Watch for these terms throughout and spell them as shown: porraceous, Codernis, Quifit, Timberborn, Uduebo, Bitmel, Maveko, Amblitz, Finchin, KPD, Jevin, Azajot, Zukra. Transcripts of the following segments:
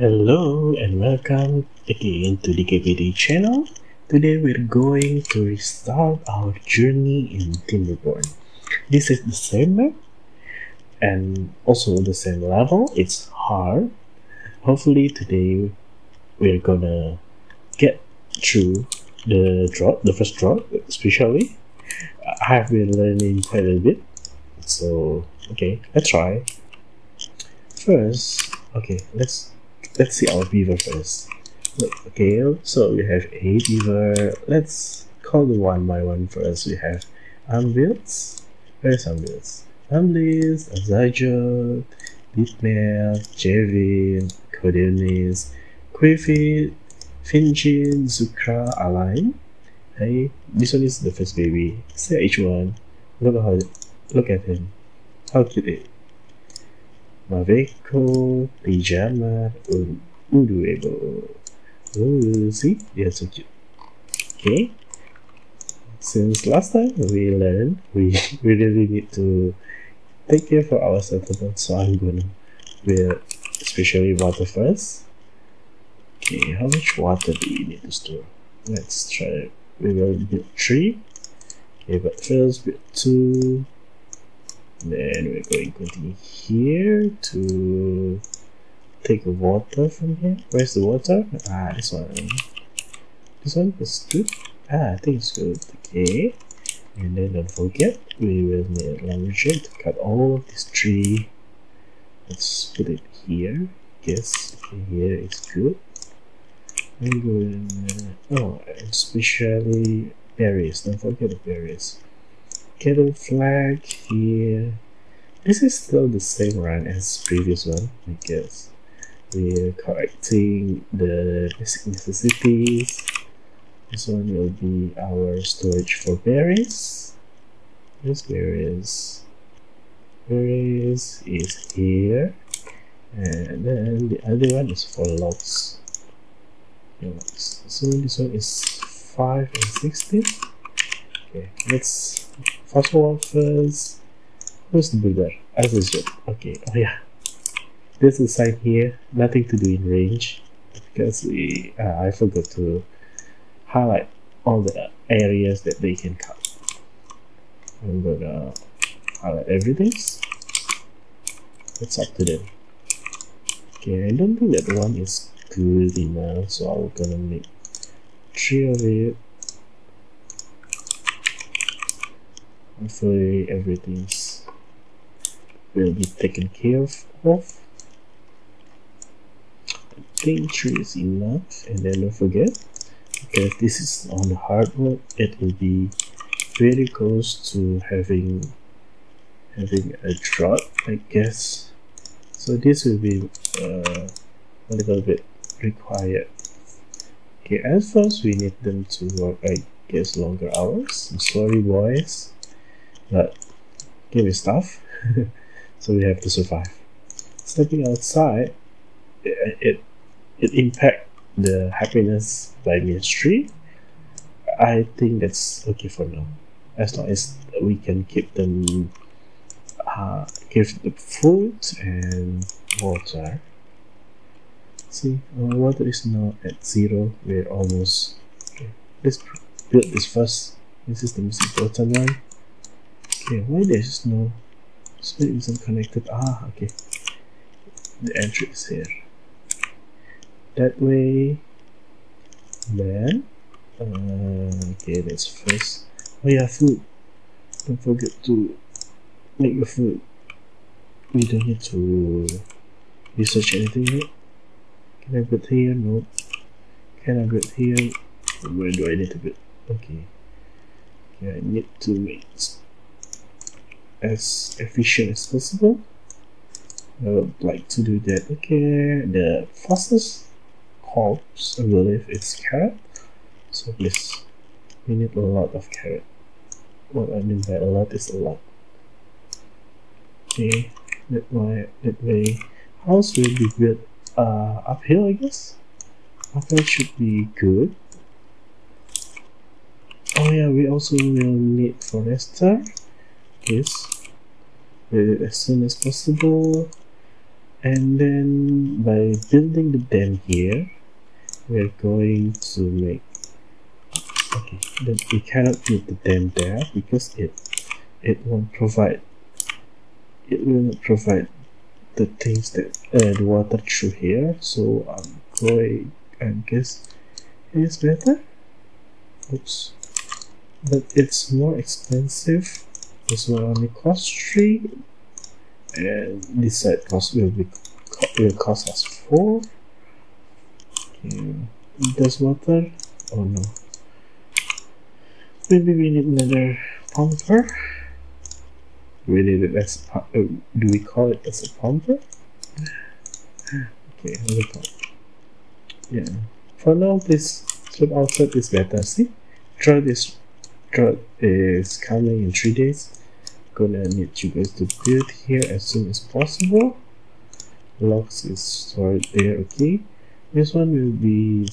Hello and welcome again to the KPD channel. Today we're going to restart our journey in Timberborn. This is the same map and also the same level. It's hard. Hopefully today we're gonna get through the first drop, especially. I have been learning quite a bit, so okay, let's try. First, okay, let's see our beaver first. Okay, so we have a beaver. Let's call the one by one first. We have Amblitz. Where's Amblitz? Amblitz, Azajot, Bitmel, Jevin, Codernis, Quifit, Finchin, Zukra, Align. Hey, this one is the first baby. Say each one. Look at him. How cute it. Maveko, Pijama, Uduebo. Oh, see? They are so cute. Okay. Since last time we learned, we really need to take care for our settlement, so I'm gonna build especially water first. Okay, how much water do you need to store? Let's try. We will build 3. Okay, but first build 2. Then we're going to continue here to take water from here. Where's the water? Ah, this one. This one is good. Ah, I think it's good. Okay. And then don't forget, we will need a lumberjack to cut all of this tree. Let's put it here. Yes, okay, here it's good. I'm going. Oh, especially berries. Don't forget the berries. Kettle flag here. This is still the same run as previous one, I guess. We're correcting the basic necessities. This one will be our storage for berries. Yes, berries. Berries is here. And then the other one is for logs. So this one is 5 and 16. Okay, let's fast forward first. Who's the builder? Azajot. Okay, oh yeah. There's a sign here, nothing to do in range, because I forgot to highlight all the areas that they can cut. I'm gonna highlight everything. It's up to them. Okay, I don't think that one is good enough, so I'm gonna make 3 of it. Hopefully everything will be taken care of. I think 3 is enough, and then don't forget, because this is on the hard mode, it will be very close to having a drought, I guess. So this will be a little bit required. Okay, at first we need them to work, I guess, longer hours. I'm sorry, boys. But give it stuff, so we have to survive. Stepping outside, it impacts the happiness by ministry. I think that's okay for now, as long as we can keep them, give the food and water. See, our water is now at 0. We're almost. Okay. Let's build this first. This is the most important one. Okay, why there's no split isn't connected? Ah, okay. The entry is here. That way. Then, okay, that's first. Oh yeah, food. Don't forget to make your food. We don't need to research anything yet. Can I build here? No. Can I build here? Where do I need to build? Okay. Okay, I need to make as efficient as possible. I would like to do that. Okay, the fastest corpse, I believe, is carrot. So please, we need a lot of carrot. What I mean by a lot is a lot. Okay, that way. House will be built uphill, I guess. Uphill should be good. Oh yeah, we also will need forester. Yes, as soon as possible. And then by building the dam here, we're going to make, okay, then we cannot build the dam there because it won't provide, it will not provide the things that add water through here. So I'm going, I guess it's better, oops, but it's more expensive. This will only cost 3, and this side cost will cost us 4. Okay, there's water. Oh no, maybe we need another pumper. We need it as a, do we call it as a pumper? Okay, we'll call it. Yeah, for now this trip outside is better. See, drought is coming in 3 days. Gonna need you guys to build here as soon as possible. Logs is stored there. Okay, this one will be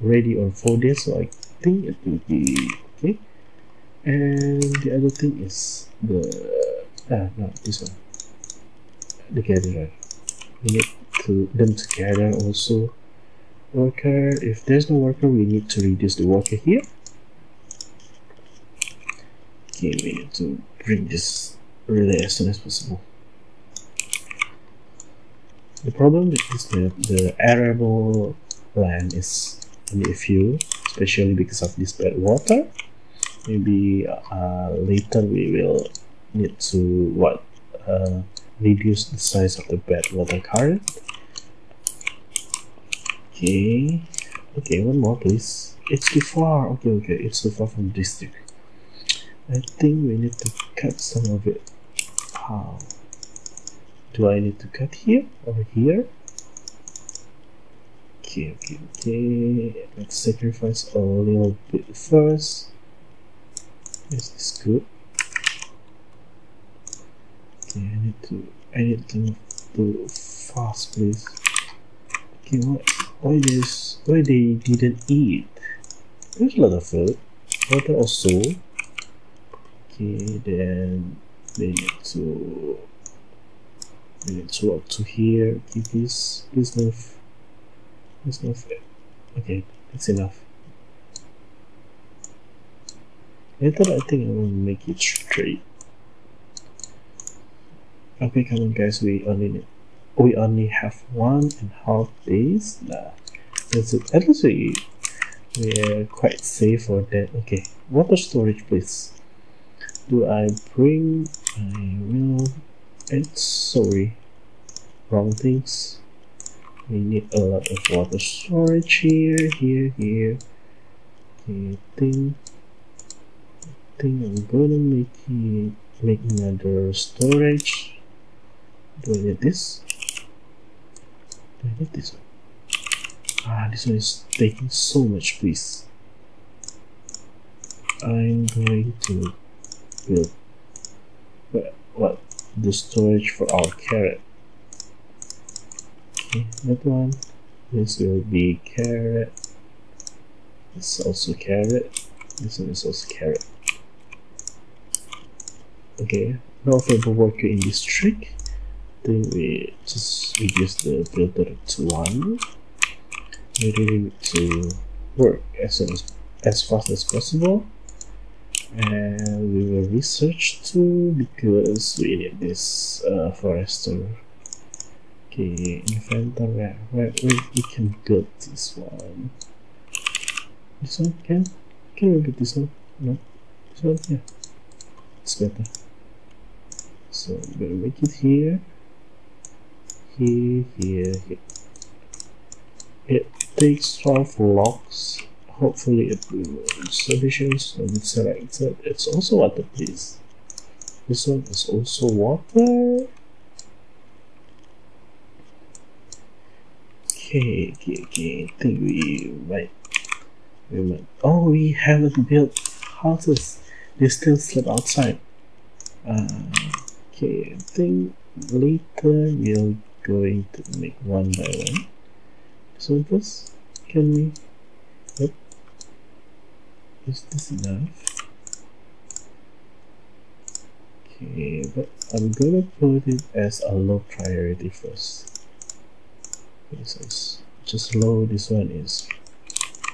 ready on 4 days, so I think it will be okay. And the other thing is the no, this one, the gatherer. We need to them to gather also. Worker, if there's no worker, we need to reduce the worker here. Okay, we need to bring this relay as soon as possible. The problem with this map, the arable land is only a few, especially because of this bad water. Maybe later we will need to reduce the size of the bad water current. Okay, okay, one more please. It's too far. Okay, okay, it's too far from district. I think we need to cut some of it. How do I need to cut? Here or here? Okay, okay, okay, let's sacrifice a little bit first. Is this good? Okay, I need to move too fast please. Okay, why they didn't eat? There's a lot of food, water also. Okay, then they need to up to here. Okay, please move, please move. Okay, that's enough. Later I think I will make it straight. Okay, come on guys, we only have 1.5 days. Nah, that's it. At least we're quite safe for that. Okay, water storage please. Do I bring? I will. It's sorry, wrong things. We need a lot of water storage here, here. Okay, I think I'm gonna make another storage. Do I need this? Do I need this one? Ah, this one is taking so much please. I'm going to build what the storage for our carrot. Okay, that one. This will be carrot. This is also carrot. This one is also carrot. Okay, no available worker in this trick. Then we just reduce the filter to 1. We really need to work as fast as possible. And we will research too because we need this forester. Okay, inventory, where we can build this one. This one can we build this one? No, this one, yeah, it's better. So we're gonna make it here. It takes 12 logs. Hopefully it will solutions and it's selected. It's also water please. This one is also water. Okay, I think we might oh, we haven't built houses. They still sleep outside. Okay, I think later we're going to make one by one. So this, can we? Yep. Is this enough? Okay, but I'm gonna put it as a low priority first. Okay, so it's just low, this one is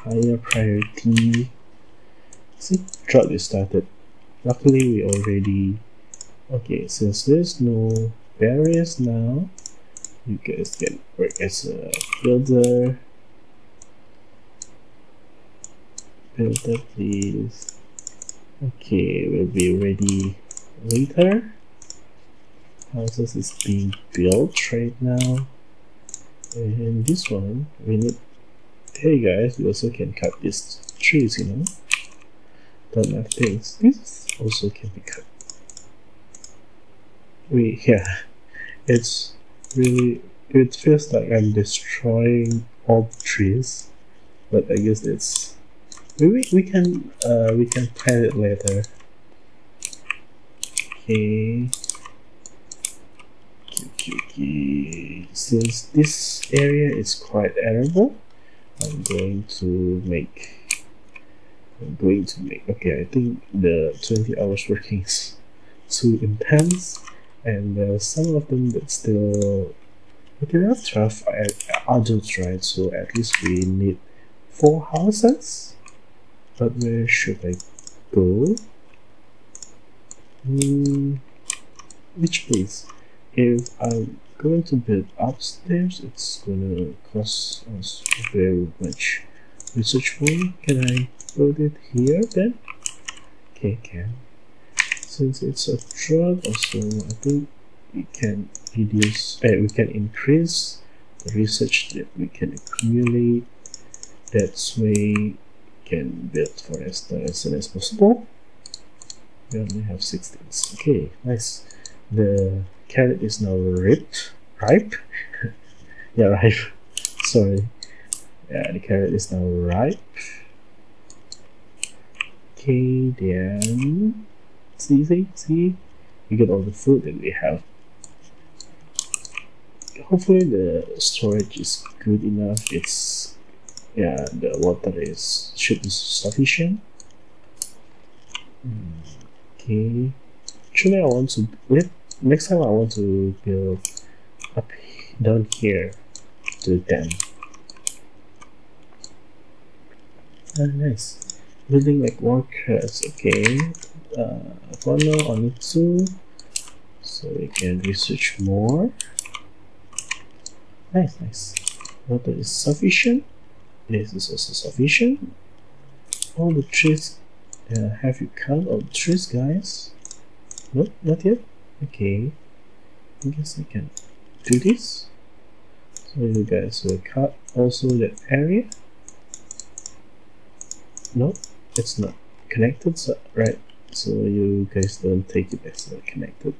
higher priority. See, drought is started. Luckily we already... Okay, since there's no barriers now, you guys can work as a builder. Builder please. Okay, we'll be ready later. Houses is being built right now. And this one, we need... Hey guys, we also can cut these trees, you know. Don't have things. This also can be cut. Wait, yeah. It's really... It feels like I'm destroying all the trees. But I guess it's... We can plan it later. Okay. Since this area is quite arable, I'm going to make okay, I think the 20 hours working is too intense, and there are some of them that still okay, that's rough adults, right? So at least we need 4 houses. But where should I go? Which place? If I'm going to build upstairs, it's gonna cost us very much research point. Can I build it here then? Okay, can. Since it's a truck, also I think we can reduce. We can increase the research that we can accumulate. That's way. Can build for as soon as possible. We only have 16. Okay, nice. The carrot is now ripe. Yeah, ripe. Sorry. Yeah, the carrot is now ripe. Okay, then see. We get all the food that we have. Hopefully the storage is good enough. It's yeah, the water should be sufficient. Okay. Actually, I want to next time I want to build up down here to them. Ah, nice. Building like workers. Okay. For now, only 2, so we can research more. Nice. Water is sufficient. This is also sufficient. All the trees, have you count all the trees, guys? No, not yet. Okay, I guess I can do this. So you guys will cut also that area. No, it's not connected, so, right? So you guys don't take it as not connected.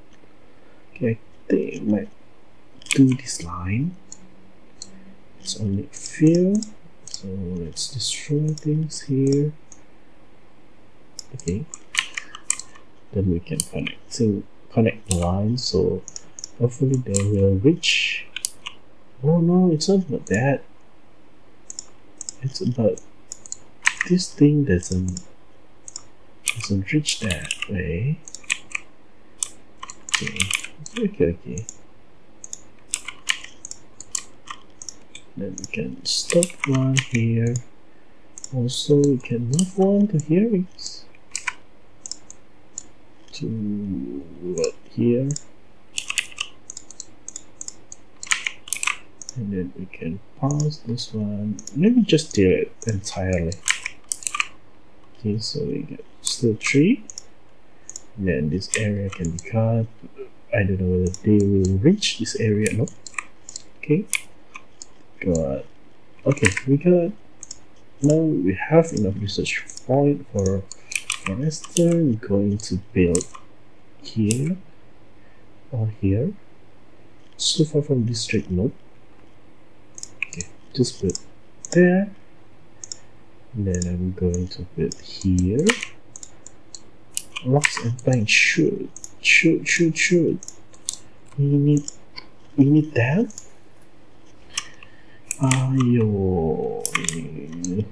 Okay, I think I might do this line. It's only a few. So let's destroy things here. Okay, then we can connect the lines. So hopefully they will reach. Oh no, it's not about that. It's about this thing doesn't reach that way. Okay. Then we can stop one here. Also, we can move one to here. It's to what here, and then we can pause this one. Let me just do it entirely. Okay, so we get still 3. And then this area can be cut. I don't know whether they will reach this area. No. Okay. Got okay, we got now we have enough research point for forester. We're going to build here or here. So far from this street, nope. Okay, just build there. And then I'm going to build here. Rocks and planks, shoot. We need that. Ayo,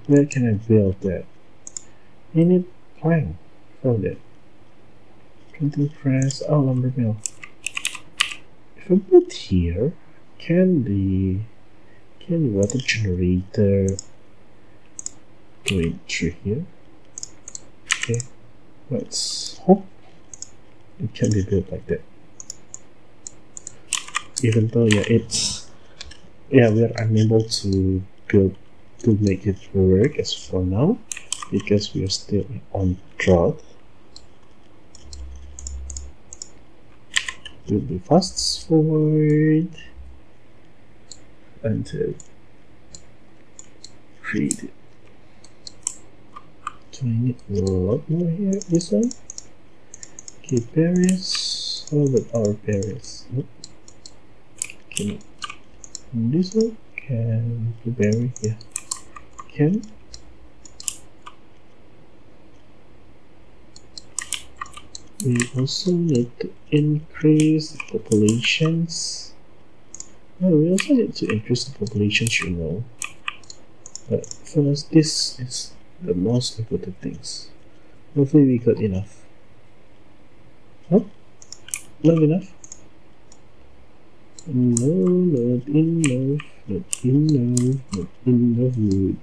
where can I build that? I need plank for that. Printing press. Oh, lumber mill. If I put here, can the water generator go in through here? Okay, let's hope it can be built like that. Even though we are unable to build to make it work as for now, because we are still on drought. It will be fast forward until read it. Do I need a lot more here? This one? Okay, berries. How about our berries? Nope. Okay, and this one can blueberry here. Can we also need to increase the populations? Oh, we also need to increase the populations, you know. But first, this is the most important things. Hopefully, we got enough. Nope, not enough. No, not enough. Not enough. Not enough wood.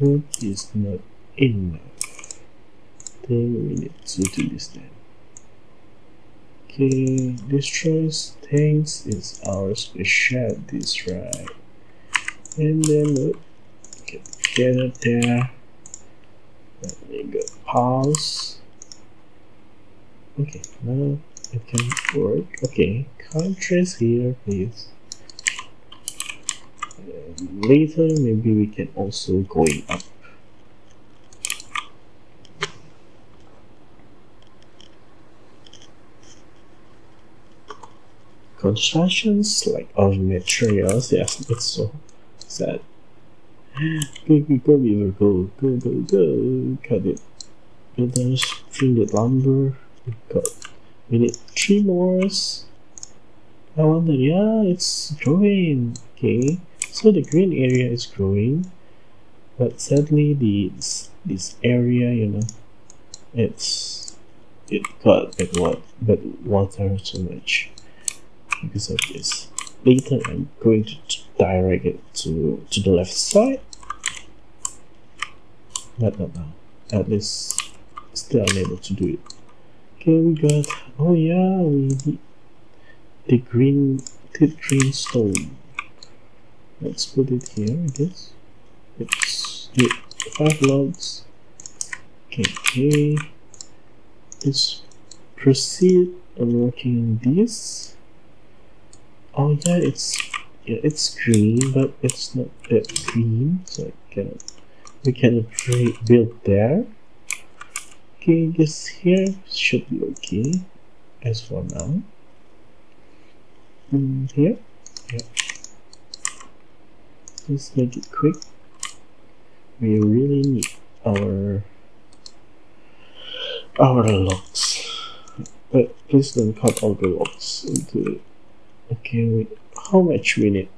Wood is not enough. Then we need to do this then. Okay, destroys things is our specialty, right? And then we'll get together there. Let me go pause. Okay, now it can work. Okay, countries here, please. And later, maybe we can also go up. Constructions like of materials, yes, it's so sad. Go, cut it. Builders, trim the lumber. We need 3 more. I wonder, yeah, it's growing. Okay, so the green area is growing, but sadly, this area, you know, it got bad water too much. Because of this, later I'm going to direct it to the left side, but not now. At least still unable to do it. Okay, we got. Oh yeah, we need the green stone. Let's put it here. I guess it's 5 logs. Okay, let's proceed on working this. Oh yeah, it's green, but it's not that green, so we cannot build there. Okay, this here should be okay as for now. And here, yeah. Let's make it quick. We really need our logs, but please don't cut all the logs into it. Okay, how much we need?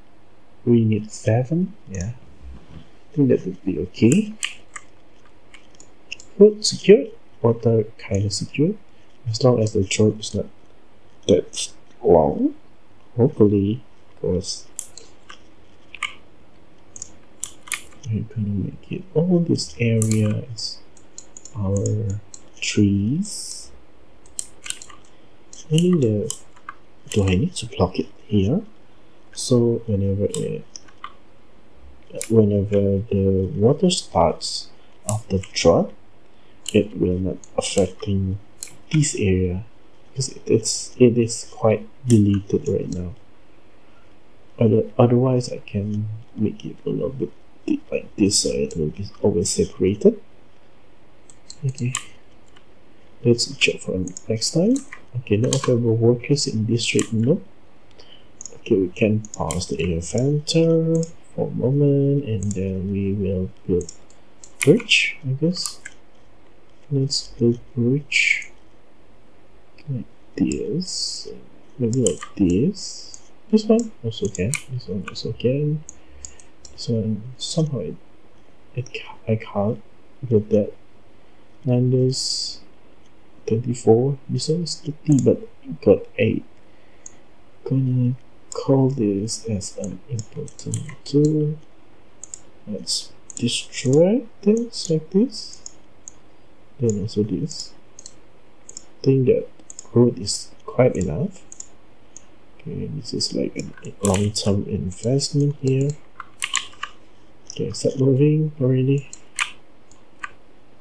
We need 7, yeah. I think that would be okay. Food secured, water kind of secured, as long as the drought is not that long. Hopefully, because we're gonna make it. All this area is our trees. And the do I need to block it here? So whenever the water starts after drought, it will not affecting this area because it is quite deleted right now. Otherwise, I can make it a little bit deep like this, so it will be always separated. Okay. Let's check for next time. Okay, no available workers in district. Nope. Okay, we can pause the inventor for a moment, and then we will build bridge, I guess. Let's build bridge like this. Maybe like this. This one also can. This one also can. This one somehow I can't build that. And this. 24. You're supposed to be, but I got 8. Gonna call this as an important tool. Let's destroy things like this. Then also this. I think that growth is quite enough. Okay, this is like a long-term investment here. Okay, start moving already.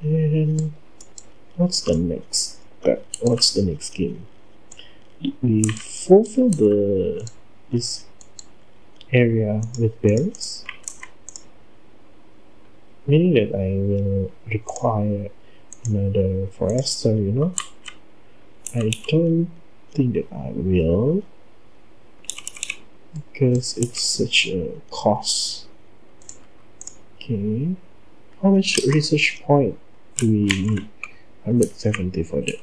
And what's the next step? What's the next game? We fulfill this area with berries, meaning that I will require another forester, you know. I don't think that I will, because it's such a cost. Okay, how much research point do we need? 170 for that.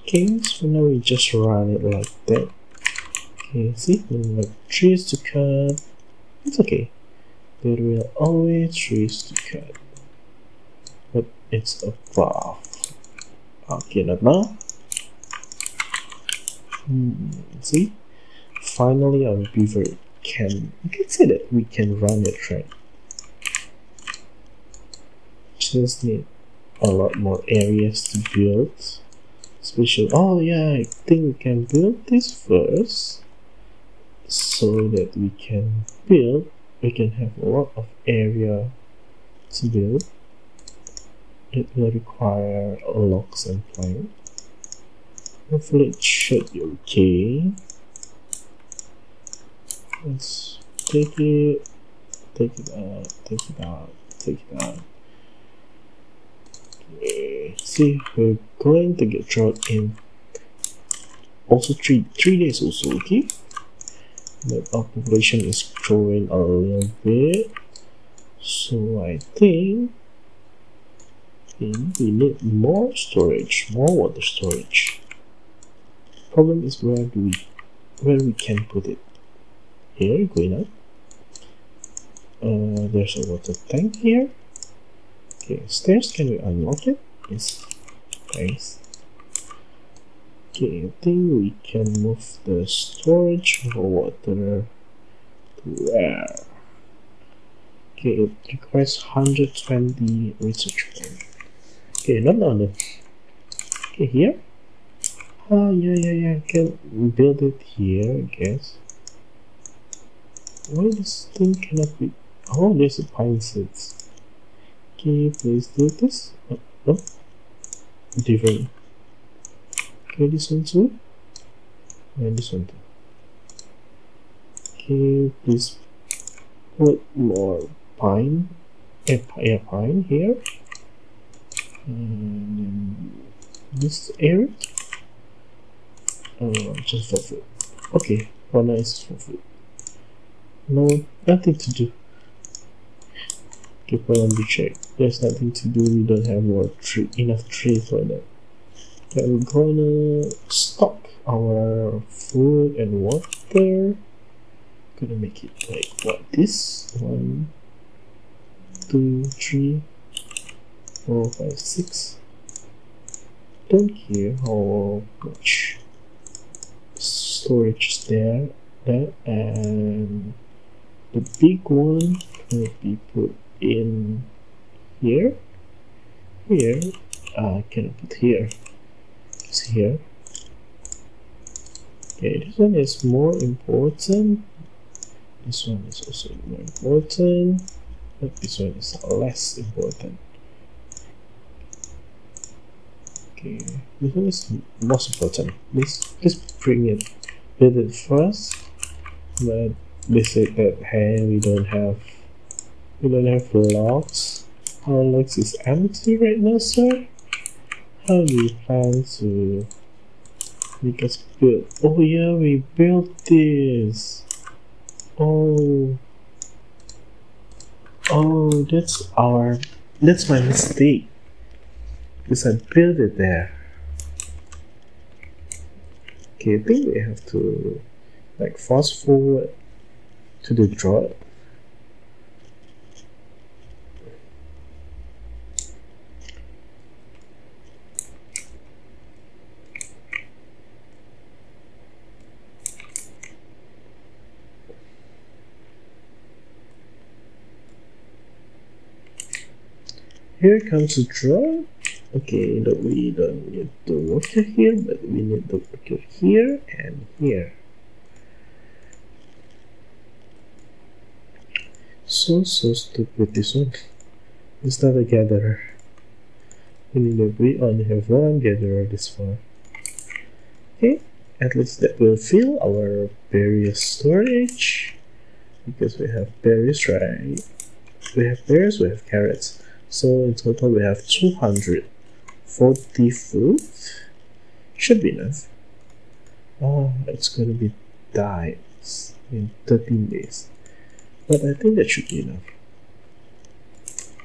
Okay, so now we just run it like that. Okay, see, we have trees to cut. It's okay, there will always trees to cut, but it's a path. Okay, not now. See, finally our beaver can, you can see that we can run it, right? Just need a lot more areas to build. Special, oh yeah, I think we can build this first, so that we can build, we can have a lot of area to build. It will require logs and planks. Hopefully it should be okay. Let's take it out. Okay. See, we're going to get drought in also three days also, okay? But our population is growing a little bit. So I think we need more storage, more water storage. Problem is where we can put it. Here, going up. There's a water tank here. Okay, stairs, can we unlock it? Yes. Nice. Okay, I think we can move the storage for water to where? Okay, it requires 120 research points. Okay, not on the. Okay, here. Oh yeah, can we build it here, I guess. Why this thing cannot be, oh, there's a pine seeds. Can you please do this? Oh, no. Different. Okay, this one too. And this one too. Okay, please put more pine. Yeah, pine here. And this area. Just for food. Okay, for now it's for food. No, nothing to do. Keep on the check. There's nothing to do. We don't have more tree, enough tree for that. Okay, we're gonna stock our food and water. Gonna make it like what this? 1, 2, 3, 4, 5, 6. Don't care how much storage is there, and the big one will be put in here. Here, I cannot put here. It's here. Okay, this one is more important. This one is also more important, but this one is less important. Okay, this one is most important. Please bring it. Build it first, but they said that hey, we don't have logs. Our logs is empty right now, sir. How do you plan to make us build? Oh yeah, we built this. Oh, that's my mistake. Because I built it there. Okay, I think we have to like fast forward to the drought. Here comes the draw. Okay, we don't need the water here, but we need the water here and here. So stupid this one. It's not a gatherer. We need that we only have one gatherer this far. Okay, at least that will fill our various storage. Because we have berries, right? We have berries, we have carrots. So in total we have 240 food. Should be enough. Oh, it's gonna be died in 13 days. But I think that should be enough.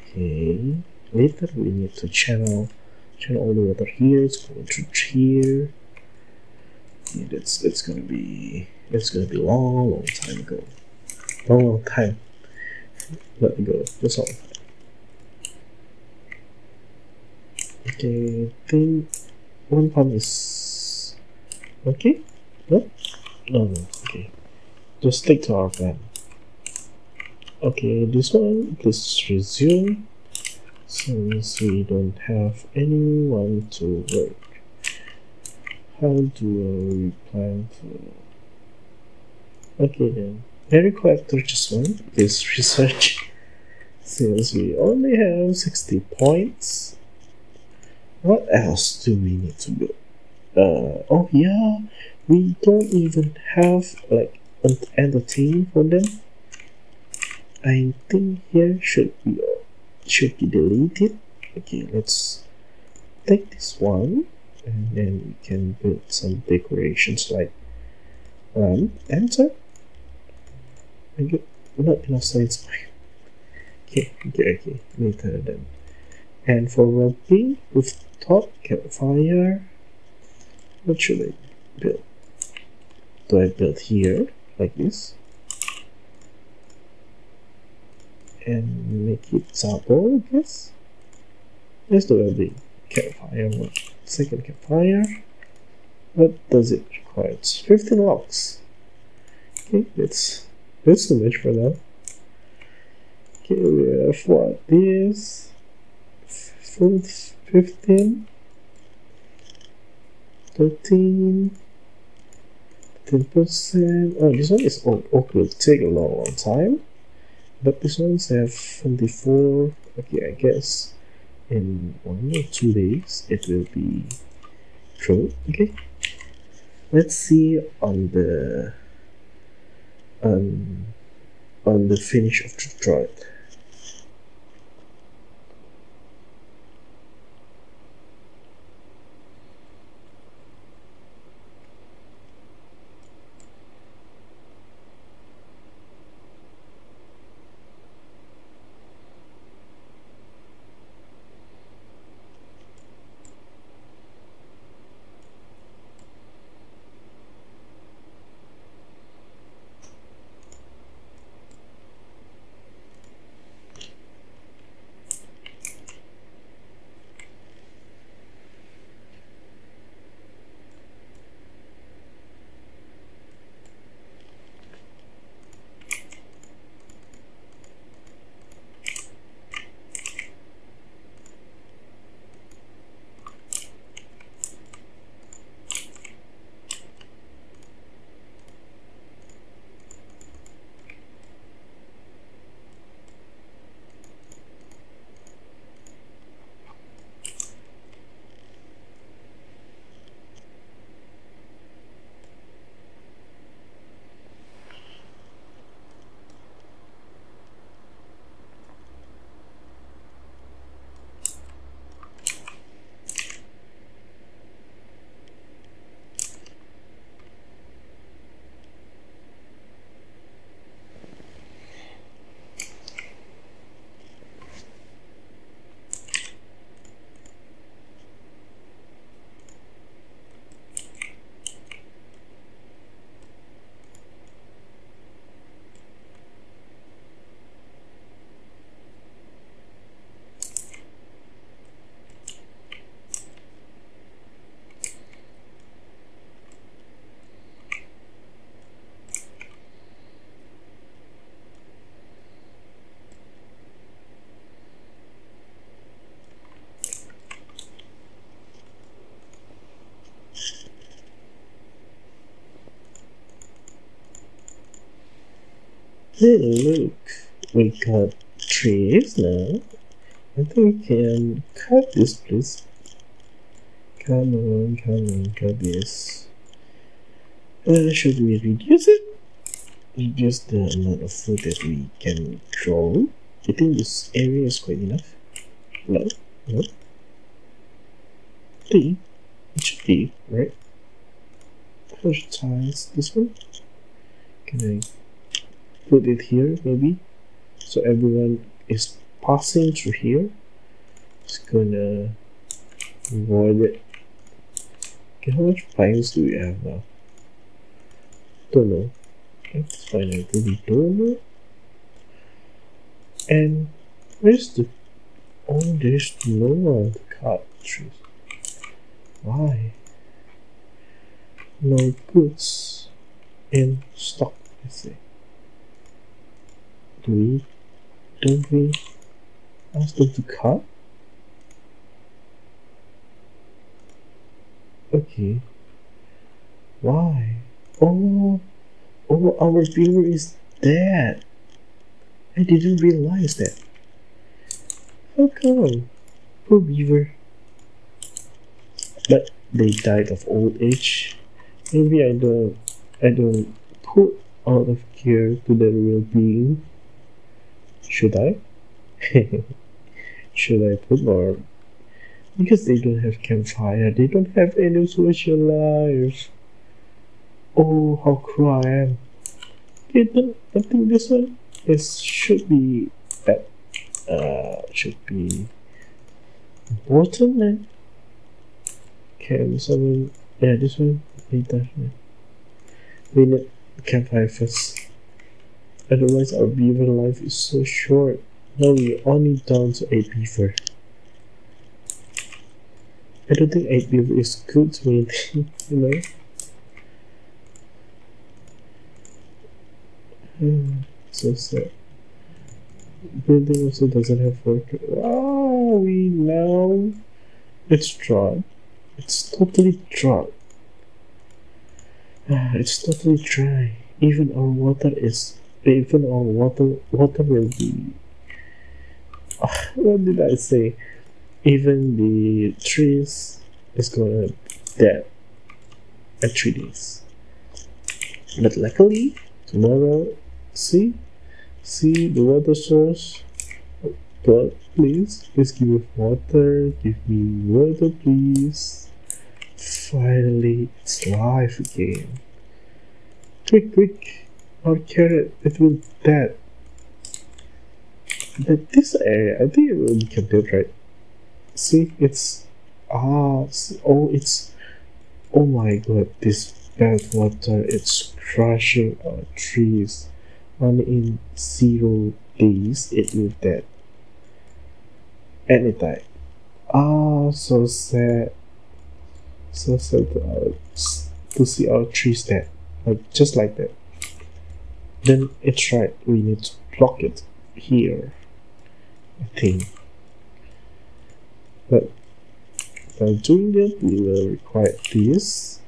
Okay. Later we need to channel all the water here. It's going through here. Yeah, that's gonna be long time ago. Long time. Let me go. That's all. Okay, I think 1 pound is okay. What? No. Okay, just stick to our plan. Okay, this one, please resume, since we don't have anyone to work. How do we plan for? Okay then, very quick just one. Please research, since we only have 60 points. What else do we need to build? Oh yeah, we don't even have like an entertain for them. I think here should be deleted. Okay, let's take this one and then we can build some decorations like enter. I got not enough science. Okay, later then. And for well-being, with top campfire, what should I build? Do I build here like this and make it double? I guess that's the well-being campfire. One second campfire. What does it require? It's 15 logs. Okay, that's too much for now. Okay, we have what this. 15, 13, 10%. Oh, this one is old. Oak will take a long time, but this one's have 24. Okay, I guess in 1 or 2 days it will be true. Okay, let's see on the finish of the droid. Hey, look, we got trees now. I think we can cut this place. Come on, cut this. Should we reduce it? Reduce the amount of food that we can grow. I think this area is quite enough. No. It should be, right? First size, this one. Can I put it here, maybe? So everyone is passing through here. It's gonna avoid it. Okay, how much pines do we have now? Don't know. Let's find out. We don't know. And where's the... Oh, there's no one to cut trees. Why? No goods in stock, I say. Don't we ask them to cut? Okay. Why? Oh, our viewer is dead. I didn't realize that. How come? Poor beaver. But they died of old age. Maybe I don't put out of care to their real being. Should I? Should I put more? Because they don't have campfire. They don't have any social life. Oh, how cruel I am. I think this one is should be that. Should be important then. Can someone, yeah, this one later. We need campfire first. Otherwise our beaver life is so short. Now we're only down to 8 beaver. I don't think 8 beaver is good to maintain, you know. So sad. Building also doesn't have work. Wow, we know it's dry. It's totally dry. It's totally dry. Even our water will be. What did I say? Even the trees is gonna dead at 3 days. But luckily tomorrow, see the water source. Oh, God, please give me water. Give me water, please. Finally, it's life again. Quick! Our carrot, it will dead. But this area, I think it will become dead, right? See, it's oh my God! This bad water, it's crushing our trees. Only in 0 days it will dead. And it died. Ah, so sad. So sad to see our trees dead. Like, just like that. Then it's right, we need to block it here, I think. But by doing that, we will require this.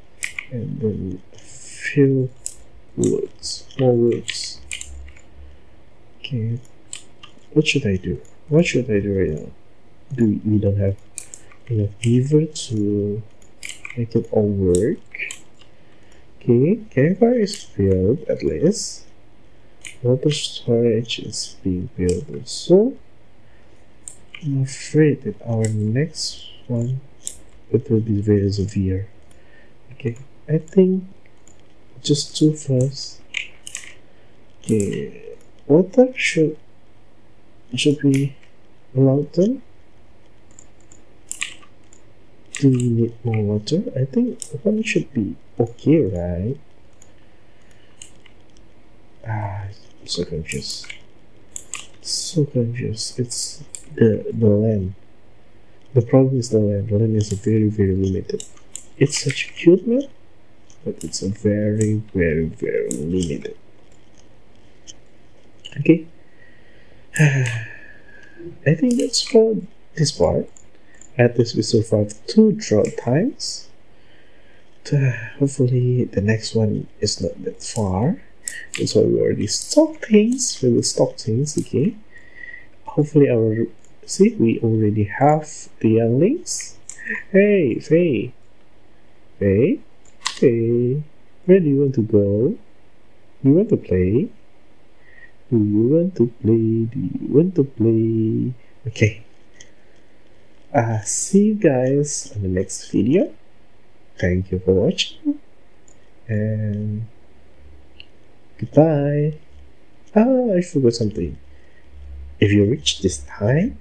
And then fill woods, more woods. Okay, what should I do right now? We don't have enough beaver to make it all work. Okay, campfire is built at least. Water storage is being built also. I'm afraid that our next one, it will be very severe. Okay, I think just 2 first. Okay, water should we allow them? Do we need more water? I think one should be okay, right? I'm so confused. It's the land. The problem is the land. The land is very, very limited. It's such a cute map, but it's a very, very, very limited. Okay. I think that's for this part. At least we survived 2 drought times. Hopefully the next one is not that far. That's why we already stock things. We will stock things, okay. Hopefully our, see, we already have the younglings. Hey, Faye. Faye? Faye, where do you want to go? Do you want to play? Do you want to play? Do you want to play? Okay. See you guys on the next video. Thank you for watching. And goodbye. I forgot something. If you reached this time,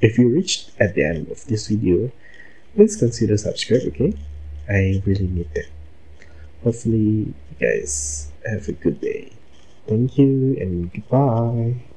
if you reached at the end of this video, please consider subscribing, okay? I really need that. Hopefully, you guys have a good day. Thank you and goodbye.